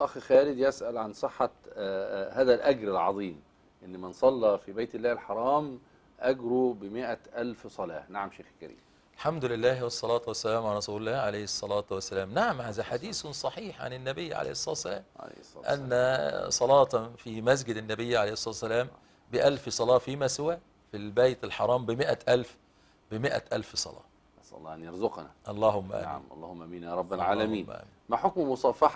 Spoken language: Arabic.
أخ خالد يسأل عن صحة هذا الأجر العظيم، إن من صلى في بيت الله الحرام أجره ب100,000 صلاة. نعم شيخ الكريم. الحمد لله والصلاة والسلام على رسول الله عليه الصلاة والسلام. نعم، هذا حديث صحيح عن النبي عليه الصلاة والسلام أن صلاة في مسجد النبي عليه الصلاة والسلام ب1000 صلاة، فيما سوى في البيت الحرام ب100,000 صلاة. نسأل الله أن يرزقنا. اللهم آمين. نعم، اللهم آمين يا رب العالمين. ما حكم مصافحة